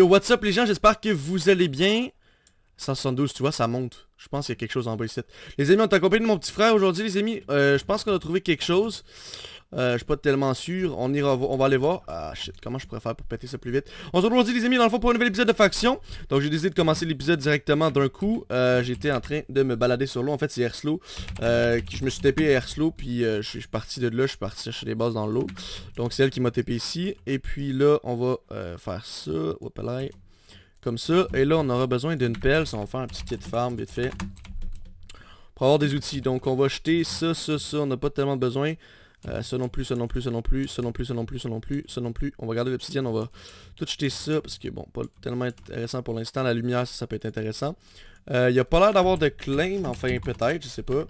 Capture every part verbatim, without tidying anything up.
Yo, what's up les gens, j'espère que vous allez bien. cent soixante-douze, tu vois, ça monte. Je pense qu'il y a quelque chose en bas ici. Les amis, on est accompagné de mon petit frère aujourd'hui, les amis. Euh, je pense qu'on a trouvé quelque chose. Euh, je suis pas tellement sûr. On ira, on va aller voir. Ah shit, comment je pourrais faire pour péter ça plus vite? On se retrouve aujourd'hui les amis, dans le fond, pour un nouvel épisode de Faction. Donc j'ai décidé de commencer l'épisode directement d'un coup. euh, J'étais en train de me balader sur l'eau. En fait c'est Herslow, euh, je me suis tapé à Herslow. Puis euh, je suis parti de là, je suis parti chercher des bases dans l'eau. Donc c'est elle qui m'a tapé ici. Et puis là on va euh, faire ça. Hop-là. Comme ça, et là on aura besoin d'une pelle. Ça, on va faire un petit kit farm vite fait pour avoir des outils. Donc on va jeter ça, ça, ça, on n'a pas tellement besoin. Euh, ça non plus, ça non plus, ça non plus, ça non plus, ça non plus, ça non plus, ça non plus. On va garder l'obsidienne, on va tout jeter ça, parce que bon, pas tellement intéressant pour l'instant. La lumière, ça, ça peut être intéressant. Euh, il n'y a pas l'air d'avoir de claim, enfin peut-être, je sais pas.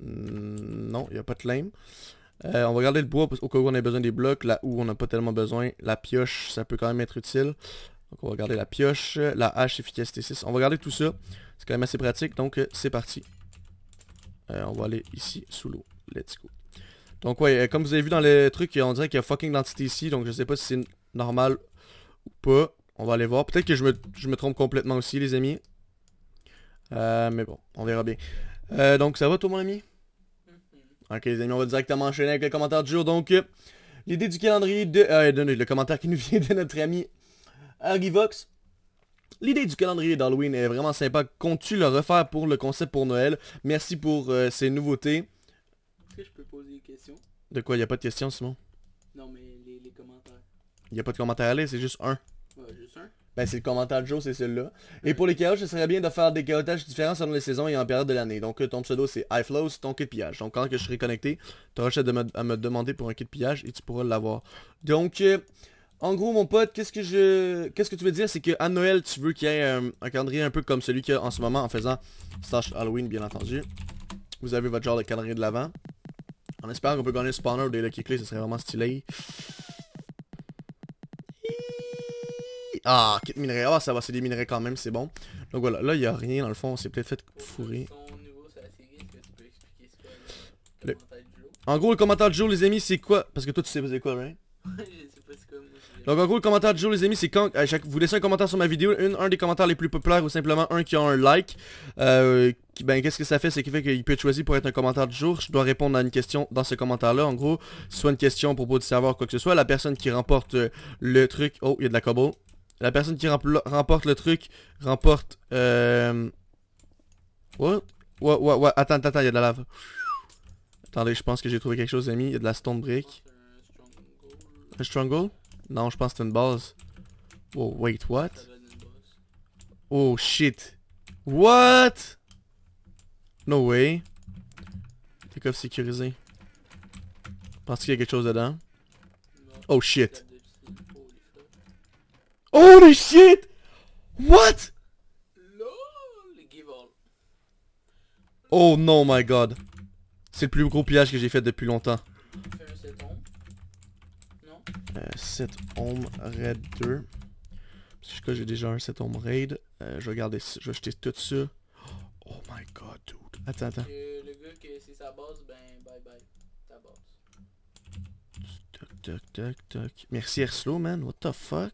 Mmh, non, il n'y a pas de claim. Euh, on va garder le bois, parce qu'au cas où on a besoin des blocs, là où on n'a pas tellement besoin. La pioche, ça peut quand même être utile. Donc on va garder la pioche, la hache, efficacité six. On va garder tout ça, c'est quand même assez pratique, donc c'est parti. Euh, on va aller ici, sous l'eau, let's go. Donc ouais, euh, comme vous avez vu dans le truc, on dirait qu'il y a fucking d'entité ici, donc je sais pas si c'est normal ou pas. On va aller voir, peut-être que je me, je me trompe complètement aussi les amis. Euh, mais bon, on verra bien. Euh, donc ça va tout mon ami? Ok les amis, on va directement enchaîner avec le commentaire du jour. Donc euh, l'idée du calendrier de... Euh, non, non, le commentaire qui nous vient de notre ami Argyvox. L'idée du calendrier d'Halloween est vraiment sympa, compte-tu le refaire pour le concept pour Noël? Merci pour euh, ces nouveautés. Que je peux poser une question? De quoi? Il n'y a pas de question, Simon? Non, mais les, les commentaires. Il n'y a pas de commentaire à lire, c'est juste un. Ouais, juste un? Ben, c'est le commentaire de Joe, c'est celui-là. Ouais. Et pour les carottes, ce serait bien de faire des carottages différents selon les saisons et en période de l'année. Donc, ton pseudo, c'est iFlows, ton kit de pillage. Donc, quand que je serai connecté, tu auras juste à, à me demander pour un kit de pillage et tu pourras l'avoir. Donc, euh, en gros, mon pote, qu'est-ce que je... Qu'est-ce que tu veux dire? C'est qu'à Noël, tu veux qu'il y ait euh, un calendrier un peu comme celui qu'il y a en ce moment en faisant slash Halloween, bien entendu. Vous avez votre genre de calendrier de l'avant. En espérant qu'on peut gagner le spawner ou des lucky clés, ce serait vraiment stylé. Ah, kit minerais. Ah, ça va, c'est des minerais quand même, c'est bon. Donc voilà, là, il n'y a rien dans le fond, on s'est peut-être fait fourrer. Le... En gros, le commentaire du jour, les amis, c'est quoi? Parce que toi, tu sais pas c'est quoi, right? Donc en gros, le commentaire du jour, les amis, c'est quand euh, chaque... vous laissez un commentaire sur ma vidéo, une, un des commentaires les plus populaires ou simplement un qui a un like. Euh, qui, ben qu'est-ce que ça fait? C'est qu'il fait qu'il peut être choisi pour être un commentaire du jour. Je dois répondre à une question dans ce commentaire-là. En gros, soit une question à propos du serveur, quoi que ce soit. La personne qui remporte euh, le truc... Oh, il y a de la cobo. La personne qui remporte le truc remporte... Euh... What? Ouais, ouais, ouais. Attends, attends, il y a de la lave. Attendez, je pense que j'ai trouvé quelque chose, les amis. Il y a de la stone brick. Un stronghold? Non, je pense que c'est une base. Oh, wait, what? Oh, shit. What? No way. T'es coffre sécurisé. Pense qu'il y a quelque chose dedans. Oh, shit. Holy shit! What? Oh, no, my God. C'est le plus gros pillage que j'ai fait depuis longtemps. sept home raid deux. Parce que j'ai déjà un sept home raid. Euh, je vais regarder, je vais jeter tout ça. Oh my god, dude. Attends, attends. Euh, le gars que c'est sa base, ben bye bye. Ta base. Toc, toc, toc, toc. Merci Herslow, man. What the fuck?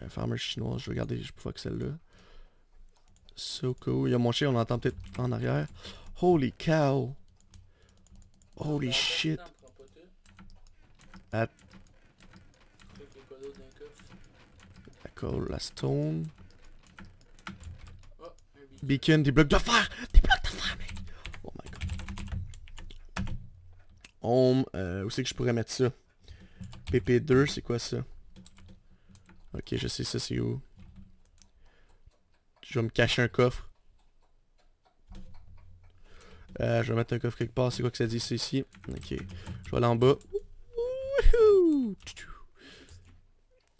Un farmer chinois, je vais regarder, je peux voir que celle-là. So cool. Il y a mon chien, on l'entend peut-être en arrière. Holy cow. Holy shit. At... La colle, la stone. Oh, beacon. Beacon, des blocs de fer. Des blocs de fer, mec. Oh my god. Home, euh, où c'est que je pourrais mettre ça? P P deux, c'est quoi ça? Ok, je sais ça, c'est où. Je vais me cacher un coffre. Euh, je vais mettre un coffre quelque part, c'est quoi que ça dit? C'est ici. Ok, je vais aller en bas.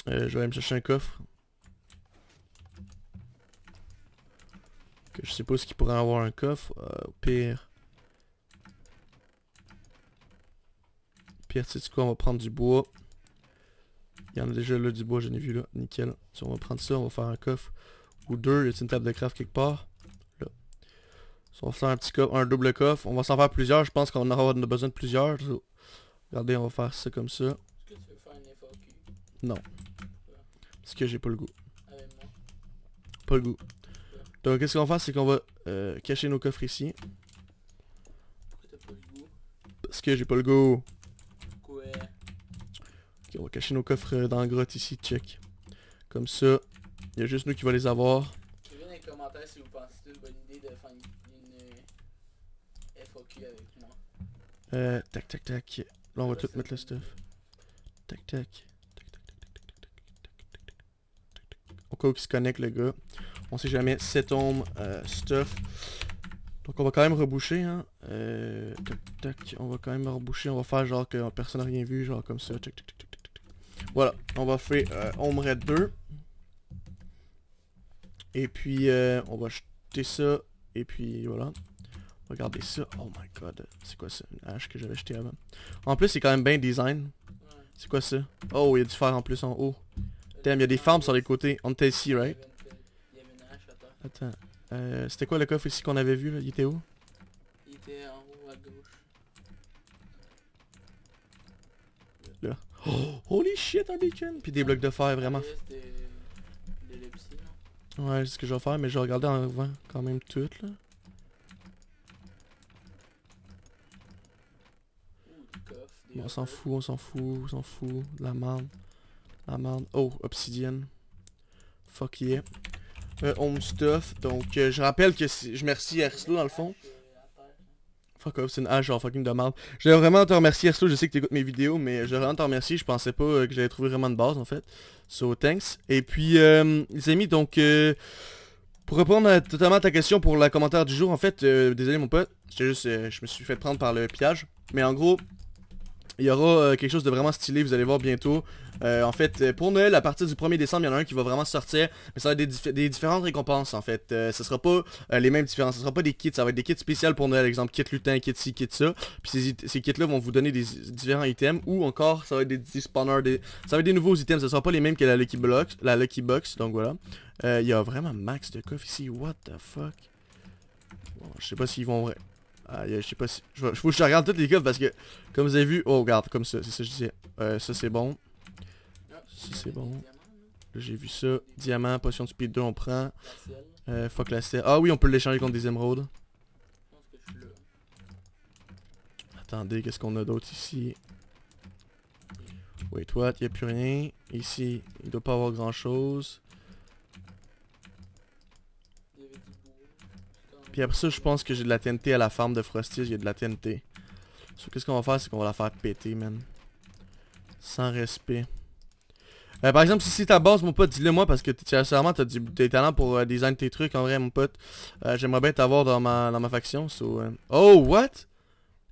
Euh, je vais aller me chercher un coffre. Que je suppose qu'il pourrait avoir un coffre. Euh, au pire. Au pire, tu sais quoi, on va prendre du bois. Il y en a déjà là du bois, j'en ai vu là. Nickel. Si on va prendre ça, on va faire un coffre. Ou deux, y a-t-il une table de craft quelque part? Là. Si on va faire un petit coffre, un double coffre. On va s'en faire plusieurs, je pense qu'on aura besoin de plusieurs. Regardez, on va faire ça comme ça. Est-ce que tu veux faire une F A Q? Non. Parce que j'ai pas le goût. Pas le goût. Donc qu'est-ce qu'on va faire, c'est qu'on va euh, cacher nos coffres ici. Pourquoi t'as pas le goût? Parce que j'ai pas le goût. Quoi? Ok, on va cacher nos coffres dans la grotte ici, check. Comme ça, il y a juste nous qui va les avoir. Écrivez dans les commentaires si vous pensez que c'est une bonne idée de faire une, une F A Q avec moi. Euh, tac tac tac. Là on va tout mettre le stuff. Tac tac. Au cas où il se connecte le gars. On sait jamais, cette ombre, euh, stuff. Donc on va quand même reboucher, hein. Euh, tac, tac, on va quand même reboucher, on va faire genre que personne n'a rien vu, genre comme ça. Tac, tac, tac, tac, tac. Voilà, on va faire euh, ombre deux. Et puis euh, on va jeter ça, et puis voilà. Regardez ça, oh my god, c'est quoi ça? Une hache que j'avais jetée avant. En plus c'est quand même bien design. C'est quoi ça? Oh, il y a du fer en plus en haut. Damn, il y a des farms sur les côtés, on était ici, right? Attends, euh, c'était quoi le coffre ici qu'on avait vu là? Il était où? Il était en haut à gauche. Là. Oh, holy shit, un beacon! Puis des blocs de fer, vraiment. Ouais, c'est ce que je vais faire, mais je vais regarder en avant quand même tout là. Bon, on s'en fout, on s'en fout, on s'en fout. De la merde. La merde. Oh, obsidienne. Fuck yeah. Euh, home stuff, donc euh, je rappelle que si je remercie Herslow dans le fond. Fuck off, c'est une hache genre fucking de merde. Je vais vraiment te remercier Herslow, je sais que t'écoutes mes vidéos, mais je vais vraiment te remercier, je pensais pas euh, que j'allais trouver vraiment de base en fait. So thanks. Et puis euh, les amis, donc euh, pour répondre à, totalement à ta question pour la commentaire du jour, en fait, euh, désolé mon pote, j'étais juste, euh, je me suis fait prendre par le pillage. Mais en gros, il y aura euh, quelque chose de vraiment stylé, vous allez voir bientôt. Euh, en fait, euh, pour Noël, à partir du premier décembre, il y en a un qui va vraiment sortir. Mais ça va être des, dif des différentes récompenses, en fait. Euh, ce sera pas euh, les mêmes différences, ce sera pas des kits, ça va être des kits spéciales pour Noël. Exemple, kit lutin, kit ci, kit ça. Puis ces, ces kits-là vont vous donner des différents items. Ou encore, ça va être des, des spawners, des... ça va être des nouveaux items. Ce sera pas les mêmes que la Lucky Box, la Lucky Box, donc voilà. Euh, il y a vraiment max de coffres ici, what the fuck. Bon, je sais pas s'ils vont... Ah, je sais pas si... Je vais... Faut que je regarde toutes les coffres parce que, comme vous avez vu... Oh, regarde, comme ça, c'est ça que je disais. Euh, ça, c'est bon. Ça, c'est bon. Là, j'ai vu ça. Diamant, potion de speed deux, on prend. Euh, fuck la selle. Ah oui, on peut l'échanger contre des émeraudes. Attendez, qu'est-ce qu'on a d'autre ici? Wait, what? Il n'y a plus rien. Ici, il doit pas avoir grand-chose. Puis après ça, je pense que j'ai de la T N T à la farm de Frosty, j'ai de la T N T. So, qu'est-ce qu'on va faire, c'est qu'on va la faire péter, man. Sans respect. Euh, par exemple, si c'est ta base, mon pote, dis-le moi, parce que sincèrement, t'as des talents pour euh, design tes trucs, en vrai, mon pote. Euh, J'aimerais bien t'avoir dans ma, dans ma faction, so... Euh... Oh, what?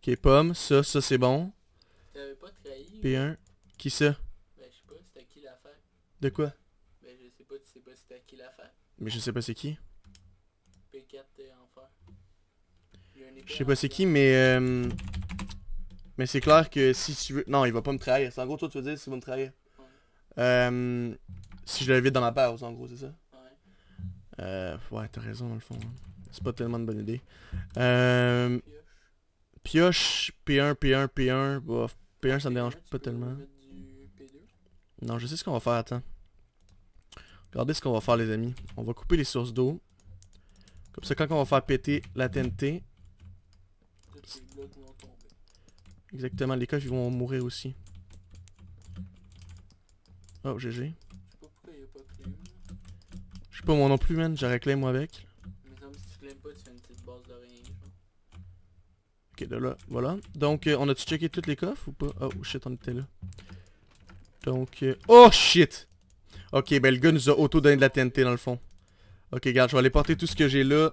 Ok, pomme, ça, ça c'est bon. T'avais pas trahi? P un. Ou... Qui ça? Ben, je sais pas, c'est à qui l'affaire. De quoi? Ben, je sais pas, tu sais pas c'est à qui l'affaire. Mais je sais pas c'est qui. P quatre, t'es enfer. Je sais pas c'est qui, mais... Euh... Mais c'est clair que si tu veux... Non, il va pas me trahir. C'est en gros, toi, tu veux dire s'il va me trahir. Euh, si je l'invite dans ma base en gros, c'est ça? Ouais. Euh, ouais, t'as raison dans le fond. C'est pas tellement de bonne idée. Euh, pioche. Pioche, P un, P un, P un. Bof, P un ça me dérange pas tellement. Non, je sais ce qu'on va faire, attends. Regardez ce qu'on va faire les amis. On va couper les sources d'eau. Comme ça quand on va faire péter la T N T. Exactement, les coffres ils vont mourir aussi. Oh, G G. Je sais pas moi non plus, man. J'aurais claim moi avec. Mais comme si tu claimes pas, tu fais une petite base de rien. Ok, de là, voilà. Donc, euh, on a-tu checké toutes les coffres ou pas? Oh, shit, on était là. Donc, euh... oh, shit! Ok, ben le gars nous a auto-donné de la T N T dans le fond. Ok, regarde, je vais aller porter tout ce que j'ai là.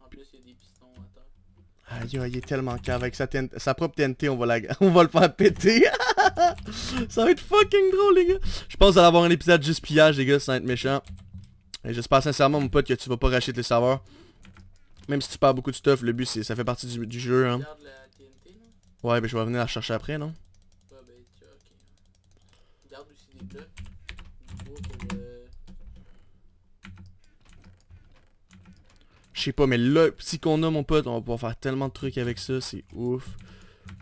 En plus, il y a des pistons à terre. Aïe, il est tellement cave. Avec sa, T N T... sa propre T N T, on va, la... on va le faire péter. Ça va être fucking drôle les gars. Je pense que vous allez avoir un épisode juste pillage les gars, sans être méchant. Et j'espère sincèrement mon pote que tu vas pas racheter le serveur. Même si tu perds beaucoup de stuff, le but c'est ça fait partie du, du jeu hein. Ouais ben je vais venir la chercher après non? Ouais ben tu ok. Garde aussi des blocs. Je sais pas mais le petit qu'on a mon pote, on va pouvoir faire tellement de trucs avec ça, c'est ouf.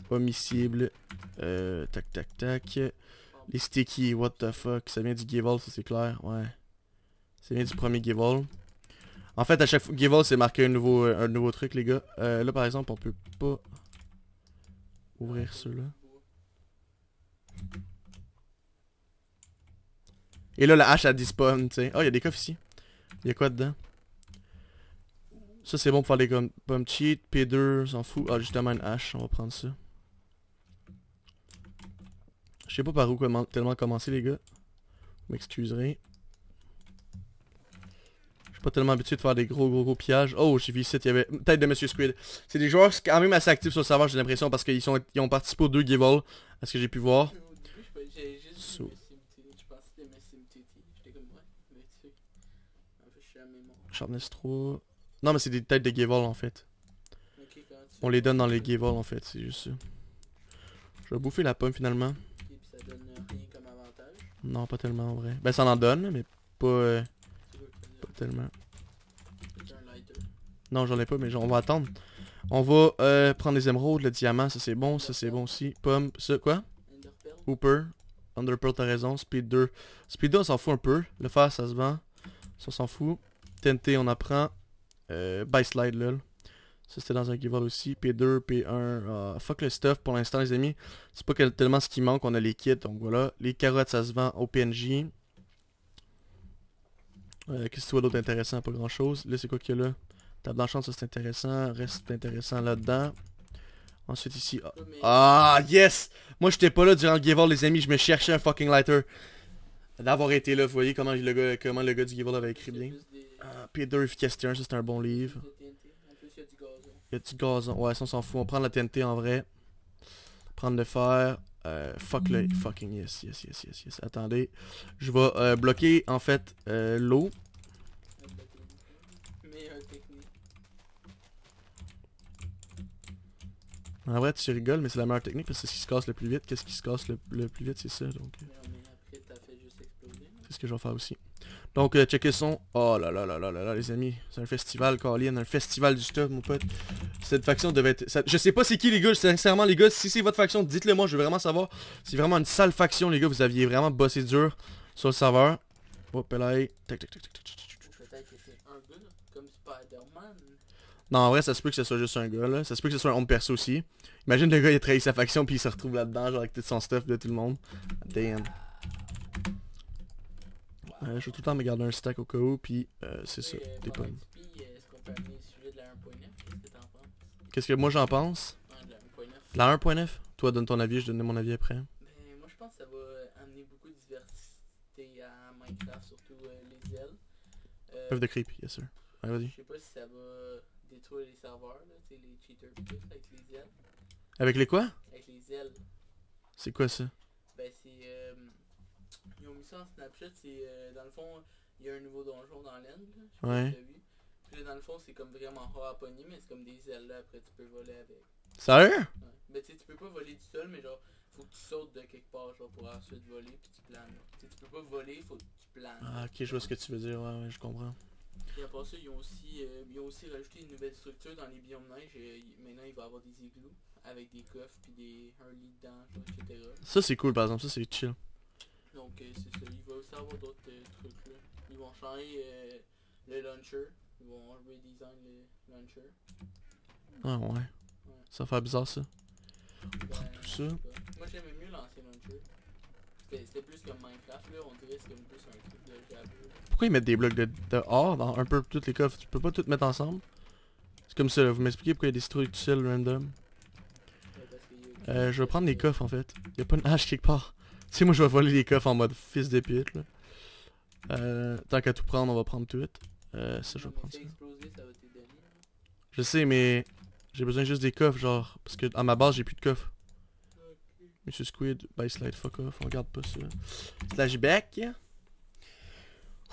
Homicible. Euh, tac tac tac. Les sticky, what the fuck. Ça vient du Giveall, ça c'est clair. Ouais. Ça vient du premier Giveall. En fait, à chaque fois, Giveall c'est marqué un nouveau, un nouveau truc, les gars. Euh, là, par exemple, on peut pas ouvrir ceux-là. Et là, la hache, elle dispawn, tu sais. Oh, il y a des coffres ici. Il y a quoi dedans? Ça, c'est bon pour faire des comme pump cheat. P deux, s'en fout. Ah, justement, une hache. On va prendre ça. Je sais pas par où comment, tellement commencer, les gars. Vous m'excuserez. Je suis pas tellement habitué de faire des gros, gros, gros pillages. Oh, j'ai vu ici, il y avait tête de Monsieur Squid. C'est des joueurs quand même assez actifs sur le serveur, j'ai l'impression, parce qu'ils sont ils ont participé aux deux giveaways, à ce que j'ai pu voir. J'ai juste so. Sharpness trois. Non mais c'est des têtes de Giveall en fait. Okay, on les donne dans les Giveall en fait, c'est juste ça. Je vais bouffer la pomme finalement. Okay, puis ça donne rien comme avantage. Non pas tellement en vrai. Ben ça en donne mais pas, euh, pas tellement. Un lighter. Non j'en ai pas mais genre, on va attendre. On va euh, prendre les émeraudes, le diamant, ça c'est bon, ça c'est bon aussi. Pomme, ça quoi? Underpearl. Hooper. Underpearl t'as raison, Speed deux. Speed deux on s'en fout un peu. Le fer ça se vend. Ça on s'en fout. T N T on apprend. Euh, by slide lol. Ça c'était dans un giveaway aussi. P deux, P un. Uh, fuck le stuff pour l'instant les amis. C'est pas tellement ce qui manque. On a les kits donc voilà. Les carottes ça se vend au P N J. Euh, Qu'est-ce que tu vois d'autre intéressant? Pas grand chose. Là c'est quoi qu'il y a là? Table d'enchant ça c'est intéressant. Reste intéressant là-dedans. Ensuite ici. Ah, ah yes! Moi j'étais pas là durant le giveaway les amis. Je me cherchais un fucking lighter. D'avoir été là, vous voyez comment le gars, comment le gars du giveaway avait écrit bien. Ah, P deux efficacité un, ça c'est un bon livre. Il y a du gazon. Ouais, ça on s'en fout. On prend la T N T en vrai. Prendre le fer. Euh, fuck le fucking yes, yes, yes, yes, yes. Attendez. Je vais euh, bloquer en fait euh, l'eau. En vrai, tu rigoles, mais c'est la meilleure technique parce que c'est ce qui se casse le plus vite. Qu'est-ce qui se casse le, le plus vite, c'est ça donc. C'est ce que je vais faire aussi. Donc, euh, checker son. Oh là là là là là là, les amis. C'est un festival, Colin. Un festival du stuff, mon pote. Cette faction devait être... Ça... Je sais pas c'est qui, les gars. Sincèrement, les gars, si c'est votre faction, dites-le moi. Je veux vraiment savoir. C'est vraiment une sale faction, les gars. Vous aviez vraiment bossé dur sur le serveur. Hop là. Tac, tac, tac, tac, tac. Peut-être que c'est un gars, comme Spider-Man. Non, en vrai, ça se peut que ce soit juste un gars, là. Ça se peut que ce soit un homme perso aussi. Imagine le gars, il a trahi sa faction, puis il se retrouve là-dedans, genre avec tout son stuff de tout le monde. Damn. Euh, je vais tout le temps me garder un stack au cas où, puis euh, c'est ça, des pommes. Qu'est-ce que moi j'en pense? Ouais, de la un point neuf. Toi donne ton avis, je donne mon avis après. Ben, moi je pense que ça va amener beaucoup de diversité à Minecraft, surtout euh, les ailes. Euh, Oeuf de creep, yes sir. Allez, vas-y. Je sais pas si ça va détruire les serveurs, là, t'sais, les cheaters plus avec les ailes. Avec les quoi? Avec les ailes. C'est quoi ça? Ben c'est... Euh... Ils ont mis ça en Snapchat, c'est euh, dans le fond, il y a un nouveau donjon dans l'Inde, je sais pas si t'as vu. Puis là, dans le fond, c'est comme vraiment hard à pogner, mais c'est comme des ailes là, après tu peux voler avec. Sérieux? Ouais. Mais tu sais, tu peux pas voler du sol, mais genre, faut que tu sautes de quelque part, genre, pour ensuite voler, puis tu planes. Tu sais, tu peux pas voler, faut que tu planes. Ah, ok, je vois ce que tu veux dire, ouais, ouais, je comprends. Et après ça, ils ont aussi, euh, ils ont aussi rajouté une nouvelle structure dans les biomes neige, et maintenant, il va y avoir des igloos, avec des coffres, puis des un lit dedans, genre, et cetera. Ça, c'est cool, par exemple, ça, c'est chill. Donc euh, c'est ça, il va aussi avoir d'autres euh, trucs là. Ils vont changer euh, le launcher, ils vont redesign le launcher. Ah ouais. ouais. Ça va faire bizarre ça. Ben, Prends tout ça. Moi j'aimais mieux l'ancien launcher. C'était plus comme Minecraft là, on dirait que c'était plus un truc de jab. Pourquoi ils mettent des blocs de, de or dans un peu toutes les coffres? Tu peux pas tout mettre ensemble? C'est comme ça là, vous m'expliquez pourquoi il y a des trucs tout seul random? Ouais, parce que, euh, euh, je vais prendre des coffres en fait. Y'a pas une hache quelque part. Tu sais, moi je vais voler les coffres en mode fils de pute là. Euh, tant qu'à tout prendre, on va prendre tout. Euh, ça je vais prendre ça. Je sais, mais j'ai besoin juste des coffres, genre. Parce que à ma base, j'ai plus de coffres. Monsieur Squid, by slide, fuck off, on regarde pas ça. Slashback.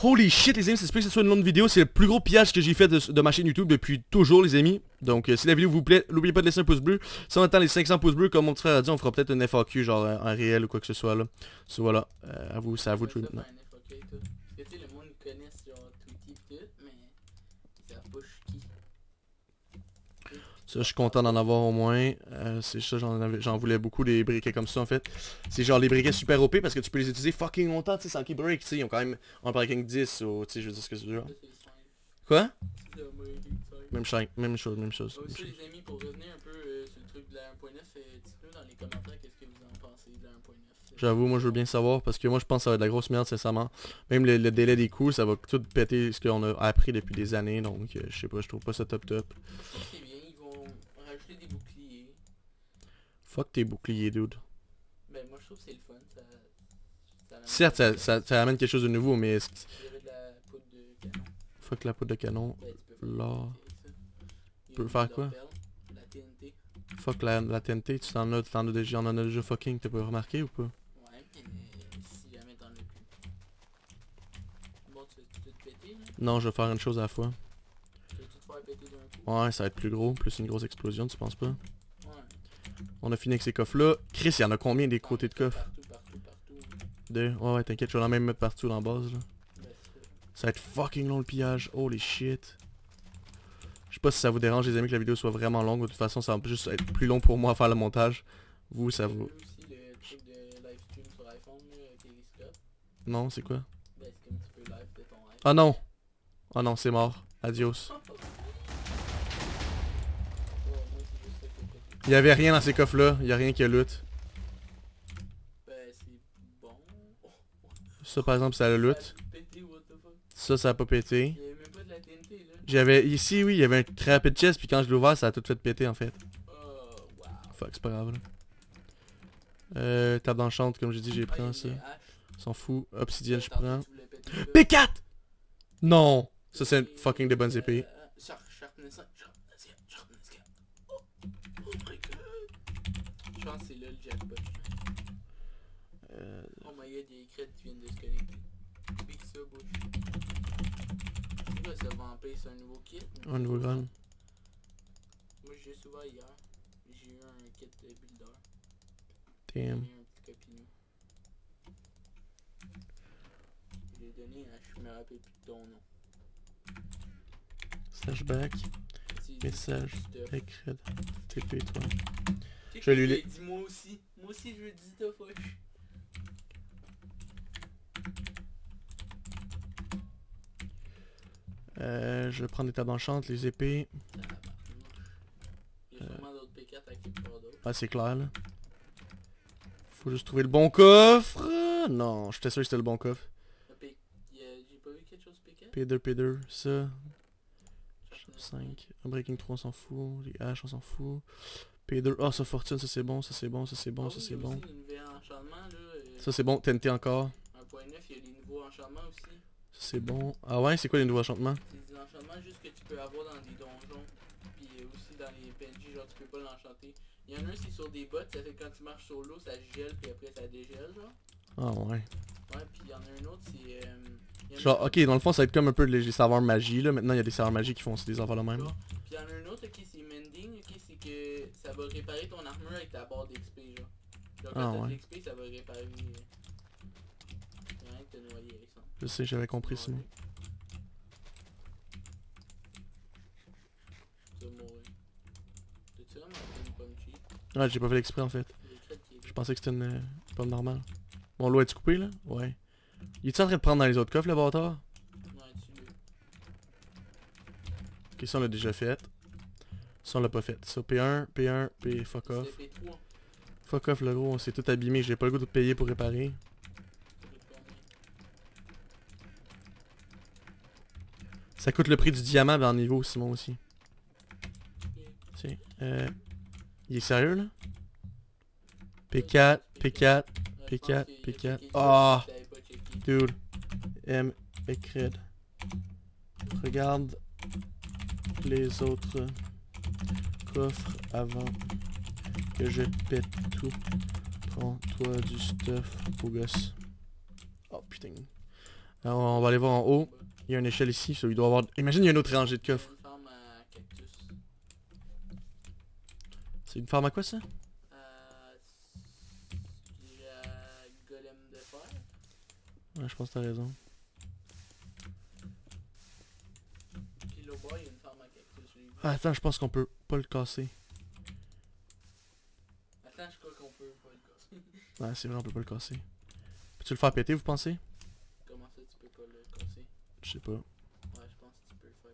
Holy shit les amis, j'espère que ce soit une longue vidéo, c'est le plus gros pillage que j'ai fait de, de ma chaîne YouTube depuis toujours les amis. Donc euh, si la vidéo vous plaît, n'oubliez pas de laisser un pouce bleu. Si on attend les cinq cents pouces bleus, comme mon petit frère a dit, on fera peut-être un F A Q, genre euh, un réel ou quoi que ce soit là. So, voilà, euh, à vous, c'est à vous de jouer maintenant. Parce que tu sais, le monde connaît genre Twitty et tout, mais ça push qui. Ça, je suis content d'en avoir au moins. Euh, c'est ça, j'en voulais beaucoup des briquets comme ça en fait. C'est genre les briquets super O P parce que tu peux les utiliser fucking longtemps, tu sais, sans qu'ils break, tu sais, ils ont quand même un breaking dix ou tu sais, je veux dire ce que c'est du genre. Quoi? Même chose, même chose, même chose. Aussi les amis, pour revenir un peu euh, sur le truc de la un point neuf, euh, dites-nous dans les commentaires qu'est-ce que vous en pensez de la un point neuf. J'avoue, moi je veux bien savoir parce que moi je pense que ça va être de la grosse merde sincèrement. Même le, le délai des coups, ça va tout péter ce qu'on a appris depuis des années, donc euh, je sais pas, je trouve pas ça top top. Je pense que c'est bien, ils vont rajouter des boucliers. Fuck tes boucliers, dude. Ben moi je trouve que c'est le fun, ça... ça certes, ça, ça, ça amène quelque chose de nouveau, mais... Il y avait de la poudre de canon. Fuck la poudre de canon, ben, là... Tu peux faire quoi? La T N T. Fuck la, la T N T, tu t'en as, t'en as déjà, on en a déjà fucking, t'as pas remarqué ou pas? Ouais, mais si jamais t'en as plus. Bon, tu vas tout te péter là? Non, je vais faire une chose à la fois. Tu vas tout faire péter d'un coup? Ouais, ça va être plus gros, plus une grosse explosion, tu penses pas? Ouais. On a fini avec ces coffres-là. Chris, y'en a combien des côtés de coffres? Partout, partout, partout. Deux? Ouais, ouais, t'inquiète, je vais en même mettre partout dans la base là. Ça va être fucking long le pillage, holy shit. Je sais pas si ça vous dérange les amis que la vidéo soit vraiment longue, de toute façon ça va juste être plus long pour moi à faire le montage. Vous ça vous... Non c'est quoi? Ah non! Ah non c'est mort, adios. Il y avait rien dans ces coffres là, il y a rien qui loot. Ça par exemple ça le loot. Ça ça a pas pété. J'avais ici, oui, il y avait un très rapide chest, puis quand je l'ai ouvert, ça a tout fait péter en fait. Oh, wow. Fuck, c'est pas grave là. Euh, table d'enchant, comme j'ai dit, j'ai pris ça. S'en fout. Obsidienne, je prends. P quatre! Non! Ça, c'est fucking des bonnes épées. Je pense que c'est là le jackpot. Oh my god, il y a Ecred qui vient de se connecter. Big sub aussi. Ça va en payer, c'est un nouveau kit. Un nouveau gun. Moi j'ai souvent hier. J'ai eu un kit de builder. Damn. J'ai eu un petit copinou. Je l'ai donné, hein, je me rappelle plus de ton nom. Slashback. Message. Ecred. T P toi. Je lui l'ai dit moi aussi. Moi aussi je veux dire ta foche. Euh, je vais prendre des tables d'enchant, les épées. Il y a sûrement d'autres P quatre à qui pour d'autres. Ah c'est clair là. Faut juste trouver le bon coffre. Non, j'étais sûr que c'était le bon coffre. P... J'ai pas vu quelque chose P quatre? P deux, P deux, ça. cinq. Breaking trois on s'en fout. Les H on s'en fout. P deux. Ah oh, ça fortune, ça c'est bon, ça c'est bon, ça c'est bon, oh, ça c'est bon. Aussi, une V un enchantement, là, et... Ça c'est bon, T N T encore. un point neuf, il y a des nouveaux enchantements aussi. C'est bon. Ah ouais, c'est quoi les nouveaux enchantements? C'est des enchantements juste que tu peux avoir dans des donjons. Puis aussi dans les P N J, genre tu peux pas l'enchanter. Il y en a un c'est sur des bottes, ça fait que quand tu marches sur l'eau ça gèle puis après ça dégèle genre. Ah ouais. Ouais puis il y en a un autre c'est... Euh, genre ok dans le fond ça va être comme un peu les serveurs magie là, maintenant il y a des serveurs magie qui font aussi des affaires de même. Genre. Puis il y en a un autre ok c'est mending, ok c'est que ça va réparer ton armure avec ta barre d'X P genre. Genre quand ah, t'as ouais. de l'X P ça va réparer... Rien que t'as noyé avec ça. Je sais, j'avais compris ce mot. Ah, j'ai pas fait l'exprès en fait. Je pensais que c'était une euh, pomme normale. Bon, l'eau est-tu coupée là? Ouais. Il est-tu en train de prendre dans les autres coffres le bâtard? Ouais, tu Ok, ça on l'a déjà fait. Ça on l'a pas fait. Ça P un, P un, P fuck off. Fuck off le gros, on s'est tout abîmé. J'ai pas le goût de payer pour réparer. Ça coûte le prix du diamant dans le niveau, Simon aussi. Okay. Euh, il est sérieux là? P quatre, P quatre, P quatre, P quatre. Ah! Oh, dude. M. Ecred. Regarde les autres coffres avant que je pète tout. Prends-toi du stuff, beau gosse. Oh putain. Alors, on va aller voir en haut. Il y a une échelle ici, ça, il doit avoir... Imagine il y a une autre rangée de coffres. C'est une farm à cactus. C'est une farm à quoi ça? Euh... La golem de fer. Ouais, je pense que t'as raison. Puis là-bas, il y a une farm à cactus. Ah, attends, je pense qu'on peut pas le casser. Attends, je crois qu'on peut pas le casser. Ah, c'est vrai, on peut pas le casser. Peux-tu le faire péter, vous pensez? Comment ça, tu peux pas le casser? Je sais pas. Ouais, je pense que tu peux le faire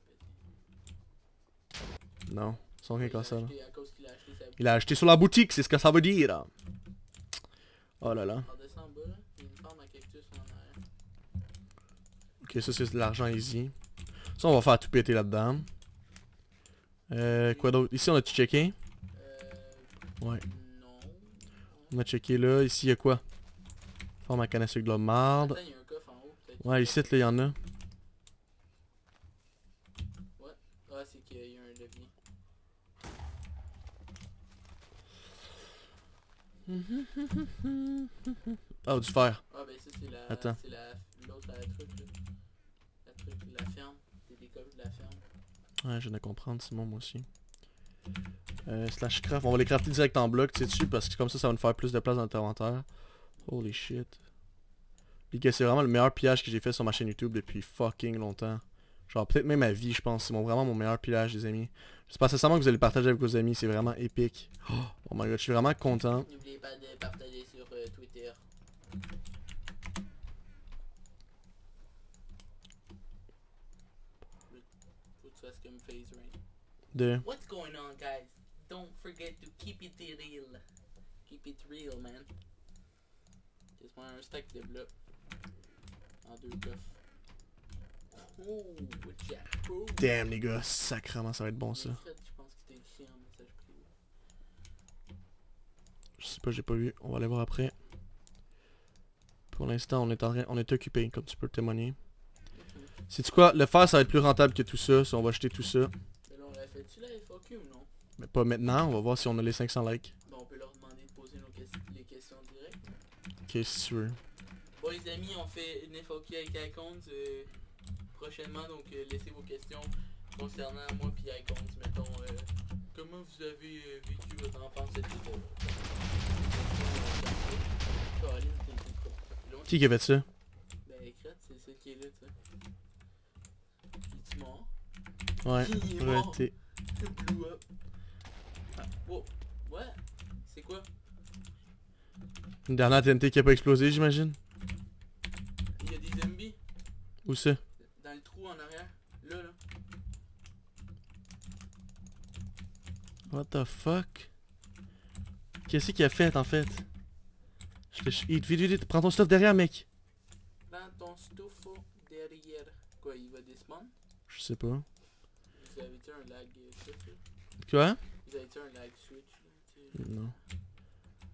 péter. Non, sans rien casser là. À cause qu'il a acheté sa boutique. Il a acheté sur la boutique, c'est ce que ça veut dire. Oh là là. On descend en bas là, il y a une forme à cactus en arrière. Ok, ça c'est de l'argent easy. Ça, on va faire tout péter là-dedans. Euh, quoi d'autre? Ici, on a-tu checké? Euh... Ouais. Non. On a checké là. Ici, il y a quoi? Forme à canne à sucre de la marde. Attends, il y a un coffre en haut, peut-être. Ouais, ici, là, il y en a. Ouais. Ah, c'est qu'il y a un levier. Ah, du fer. Ah, ben ça, c'est la... Attends. C'est la... L'autre, la truc, là. La truc, la ferme. C'est des coffres de la ferme. Ouais, je viens de comprendre, Simon, moi aussi. Euh, slash craft, on va les crafter direct en bloc, tu sais dessus, parce que comme ça, ça va nous faire plus de place dans notre inventaire. Holy shit. C'est vraiment le meilleur pillage que j'ai fait sur ma chaîne YouTube depuis fucking longtemps. Genre, peut-être même ma vie, je pense. C'est mon, vraiment mon meilleur pillage, les amis. J'espère sincèrement que vous allez le partager avec vos amis, c'est vraiment épique. Oh, oh my god, je suis vraiment content. N'oubliez pas de partager sur euh, Twitter. Phase right. De. What's going on, guys? Don't forget to keep it real. Keep it real, man. Just want un stack de blocs en deux coffres. Oh, jack, bro. Damn les gars, sacrément ça va être bon ça. Je pense que t'as écrit un message privé. Je sais pas, j'ai pas vu. On va aller voir après. Pour l'instant, on est en on est occupé, comme tu peux le témoigner. C'est-tu quoi? Le fer ça va être plus rentable que tout ça, si on va acheter tout ça. Mais là on l'a fait-tu la F A Q ou non? Mais pas maintenant, on va voir si on a les cinq cents likes. Bon, on peut leur demander de poser nos que les questions directes. Ok, si tu veux. Bon les amis, on fait une F A Q avec Icons euh, prochainement, donc euh, laissez vos questions concernant moi puis Icons, mettons. Euh, comment vous avez euh, vécu votre enfance cette vidéo? Qui qui avait ça? Ben Ecred, c'est ça qui est là, tu sais. Mort. Ouais, il est mort. Blew up. Ah, wow. Ouais, c'est quoi? Une dernière T N T qui a pas explosé, j'imagine. Il y a des zombies. Où c'est? Dans le trou en arrière. Là, là. What the fuck? Qu'est-ce qu'il a fait en fait? Je te... Vite, vite, vite, prends ton stuff derrière, mec. Prends ton stuff derrière. Quoi, il va descendre? Je sais pas. Vous avez été un lag switch là? Quoi? Vous avez été un lag switch là? Non.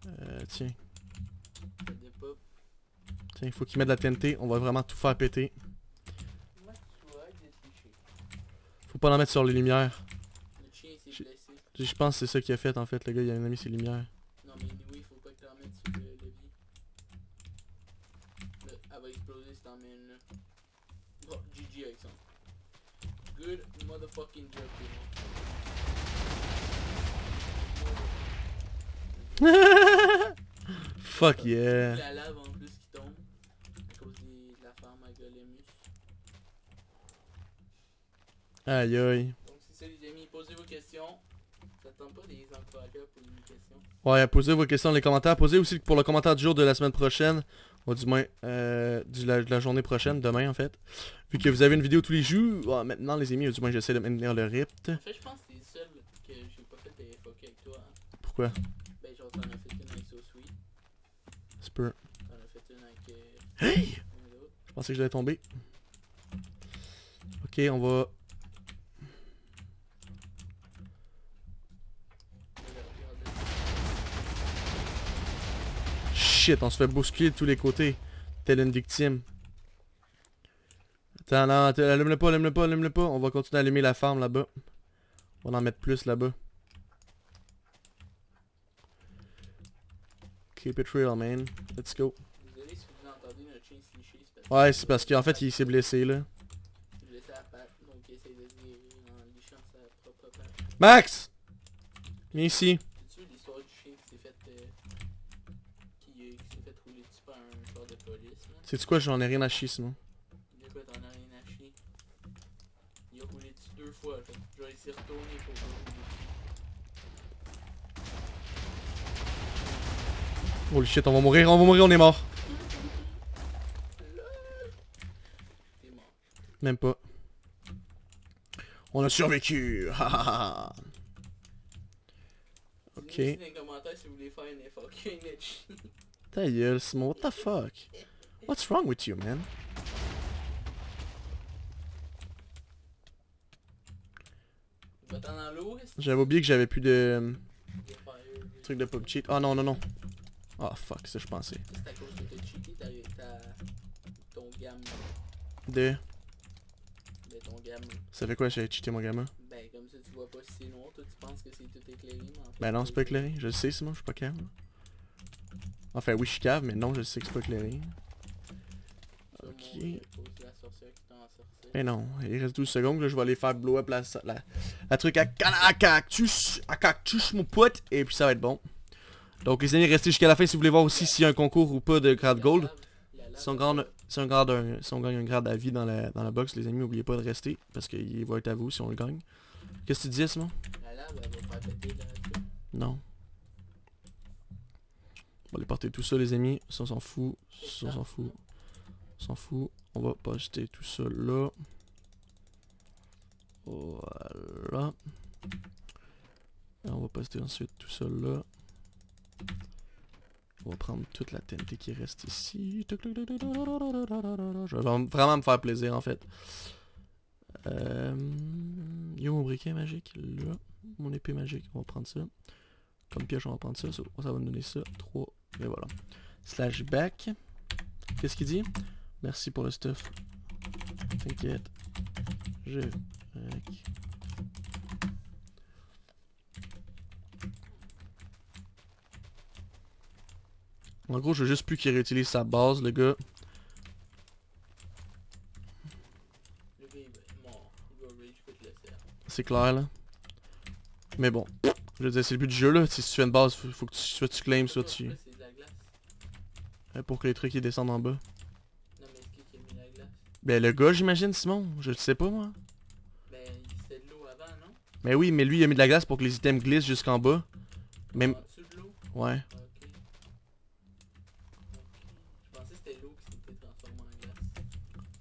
Euh, tiens. Des pop. Tiens, il faut qu'il mette de la T N T, on va vraiment tout faire péter. Faut pas l'en mettre sur les lumières. Le chien s'est blessé. Je pense que c'est ça qu'il a fait en fait, le gars, il a mis ses lumières. Non mais oui, faut pas que t'en mettes sur le levier. Elle va exploser si t'en mets une là. Bon, G G avec ça. Good motherfucking job, people. Fuck yeah. La lave en plus qui tombe à cause de la ferme à Golemus. Aïe aïe. Donc c'est ça les amis, posez vos questions. J'attends pas des encourageurs pour une question. Ouais, posez vos questions dans les commentaires. Posez aussi pour le commentaire du jour de la semaine prochaine. Ou du moins, euh, de la, la journée prochaine, demain en fait. Vu que vous avez une vidéo tous les jours, oh, maintenant les amis, du moins j'essaie de maintenir le rythme. En fait, je pense que c'est le seul que j'ai pas fait de F A Q avec toi. Hein. Pourquoi? Ben genre, t'en as fait une avec SoSweet. C'est peu. T'en as fait une avec... Hey! Je pensais que j'allais tomber. Ok, on va... Shit, on se fait bousculer de tous les côtés. Telle une victime. Attends, non, allume-le pas, allume-le pas, allume-le pas. On va continuer à allumer la farm là-bas. On va en mettre plus là-bas. Keep it real, man. Let's go. Désolé si vous entendez notre chien slicher. Ouais, c'est parce qu'en fait, il s'est blessé là. Il s'est blessé à la patte, donc il essaie de guérir en lichant sa propre patte. Max! Viens ici. C'est quoi, j'en ai rien à chier sinon. De quoi t'en as rien à chier? me roulé dessus deux fois, j'aurais essayé de retourner pour me rouler. Oh le shit, on va mourir, on va mourir, on est mort. Même pas. On a survécu. Ok. Dites dans les commentaires si vous voulez faire une F A Q image. Ta gueule, Simon, what the fuck? What's wrong with you, man? J'avais oublié que j'avais plus de... truc de pop cheat. Ah non, non, non. Ah fuck, ça je pensais. C'est à cause que t'as cheaté ta... ton gamme. De... Ça fait quoi j'ai cheaté mon gamin? Ben comme ça tu vois pas si c'est noir, toi tu penses que c'est tout éclairé mais en fait, ben non c'est pas éclairé, je le sais Simon, je suis pas cave. Enfin oui je suis cave mais non je sais que c'est pas éclairé. Ok. Ben non, il reste douze secondes là, je vais aller faire blow up la, la, la truc à, à cactus, à cactus mon pote, et puis ça va être bon. Donc les amis restez jusqu'à la fin si vous voulez voir aussi s'il y a un concours ou pas de grade gold. Son grande... Si on, garde un, si on gagne un grade à vie dans la, dans la box, les amis, n'oubliez pas de rester, parce qu'il va être à vous si on le gagne. Qu'est-ce que tu disais, Simon? La lave, elle va pas péter là. Non. On va les porter tout ça, les amis. Ça, on s'en fout. Ça, on s'en fout. On s'en fout. On va pas jeter tout ça là. Voilà. Et on va poster ensuite tout ça là. On va prendre toute la T N T qui reste ici. Je vais vraiment me faire plaisir en fait. Euh... Yo mon briquet magique, là. Mon épée magique, on va prendre ça. Comme pioche, on va prendre ça. Ça va me donner ça. trois. Et voilà. Slash back. Qu'est-ce qu'il dit? Merci pour le stuff. T'inquiète. Je... En gros, je veux juste plus qu'il réutilise sa base, le gars. C'est clair, là. Mais bon, je veux dire, c'est le but du jeu, là. Si tu fais une base, faut que tu, soit tu claims, soit tu... Ouais, pour que les trucs, ils descendent en bas. Non, mais qui qui a mis la glace? Ben, le gars, j'imagine, Simon. Je le sais pas, moi. Ben, c'était de l'eau avant, non? Mais oui, mais lui, il a mis de la glace pour que les items glissent jusqu'en bas. Même... En dessous de l'eau? Ouais.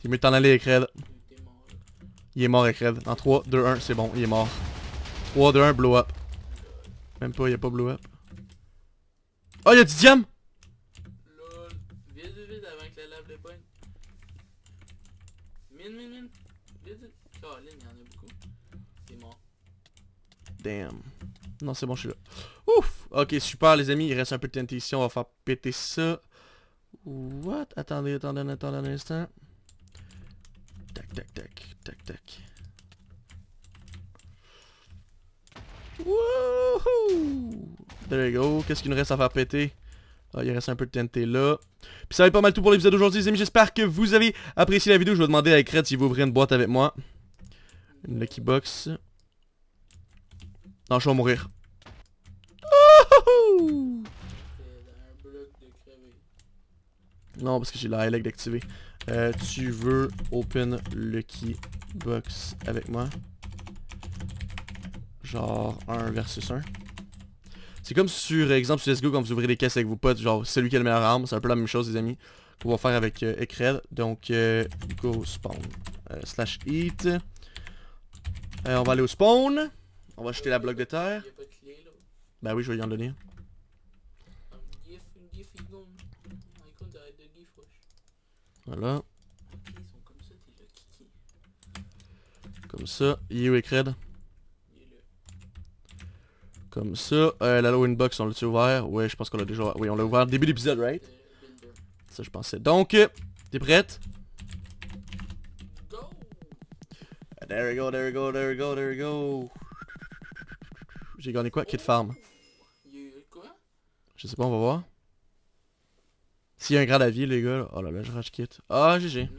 T'es mieux de t'en aller, Ecred. Il est mort, Ecred. En trois, deux, un, c'est bon, il est mort. trois, deux, un, blow up. Même pas, il n'y a pas blow up. Oh, il y a du diam! Lol. Vite, vite, avant que la lave le poigne. Mine, mine, mine. Vite, vite. Oh, il y en a beaucoup. Il est mort. Damn. Non, c'est bon, je suis là. Ouf! Ok, super, les amis. Il reste un peu de T N T ici. On va faire péter ça. What? Attendez, attendez, attendez un instant. Tac, tac, tac, tac, tac. Wouhou! There you go. Qu'est-ce qu'il nous reste à faire péter? Ah, il reste un peu de T N T là. Puis ça va être pas mal tout pour l'épisode d'aujourd'hui, les amis. J'espère que vous avez apprécié la vidéo. Je vais demander à Ecred s'il vous ouvrir une boîte avec moi. Une lucky box. Non, je vais mourir. Wouhou! Non, parce que j'ai la highlight d'activer. Euh, tu veux open lucky box avec moi? Genre un versus un. C'est comme sur exemple sur C S G O quand vous ouvrez des caisses avec vos potes, genre celui qui a la meilleure arme, c'est un peu la même chose les amis. Qu'on va faire avec euh, Ecred. Donc euh, go spawn euh, slash eat. Euh, on va aller au spawn. On va jeter la bloc de terre. Bah ben oui je vais y en donner. Voilà. Comme ça, il est où Ecred? Comme ça, euh, la low inbox on l'a-tu ouvert? Ouais je pense qu'on l'a déjà... Oui on l'a ouvert début d'épisode, right? Ça je pensais. Donc, t'es prête? There we go, there we go, there we go, there we go. J'ai gagné quoi? Kit farm. Je sais pas, on va voir. S'il y a un grade à vie les gars, oh là là je rage kit. Ah oh, G G.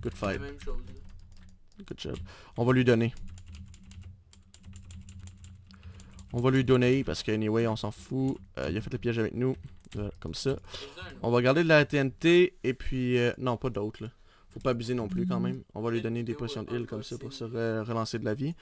Good fight. Good job. On va lui donner. On va lui donner parce que anyway on s'en fout. Euh, il a fait le piège avec nous. Euh, comme ça. On va garder de la T N T et puis... Euh, non pas d'autres là. Faut pas abuser non plus quand même. On va lui donner des potions de heal comme ça pour se re relancer de la vie.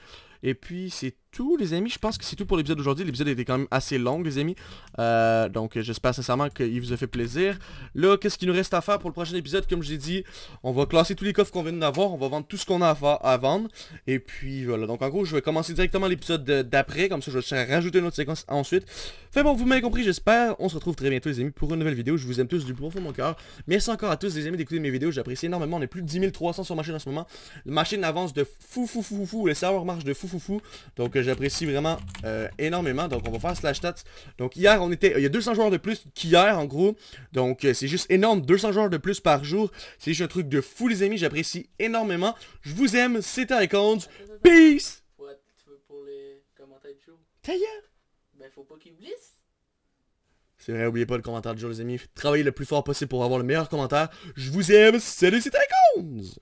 Et puis c'est tout les amis. Je pense que c'est tout pour l'épisode d'aujourd'hui. L'épisode était quand même assez long les amis. Euh, donc j'espère sincèrement qu'il vous a fait plaisir. Là qu'est-ce qu'il nous reste à faire pour le prochain épisode? Comme je l'ai dit, on va classer tous les coffres qu'on vient d'avoir. On va vendre tout ce qu'on a à, à vendre. Et puis voilà. Donc en gros je vais commencer directement l'épisode d'après. Comme ça je vais rajouter une autre séquence ensuite. Fait bon vous m'avez compris j'espère. On se retrouve très bientôt les amis pour une nouvelle vidéo. Je vous aime tous du plus fond de mon cœur. Merci encore à tous les amis d'écouter mes vidéos. J'apprécie énormément. On est plus de dix mille trois cents sur ma chaîne en ce moment. La machine avance de fou fou fou fou. Le serveur marche de fou fou fou. Donc euh, j'apprécie vraiment euh, énormément. Donc on va faire slash stats. Donc hier on était... Il euh, y a deux cents joueurs de plus qu'hier en gros. Donc euh, c'est juste énorme. deux cents joueurs de plus par jour. C'est juste un truc de fou les amis. J'apprécie énormément. Je vous aime. C'était Icons. Peace! Pour, pour les commentaires du jour. D'ailleurs. Ben faut pas qu'ils blissent. C'est vrai, oubliez pas le commentaire du jour les amis. Travaillez le plus fort possible pour avoir le meilleur commentaire. Je vous aime. Salut, c'était Icons!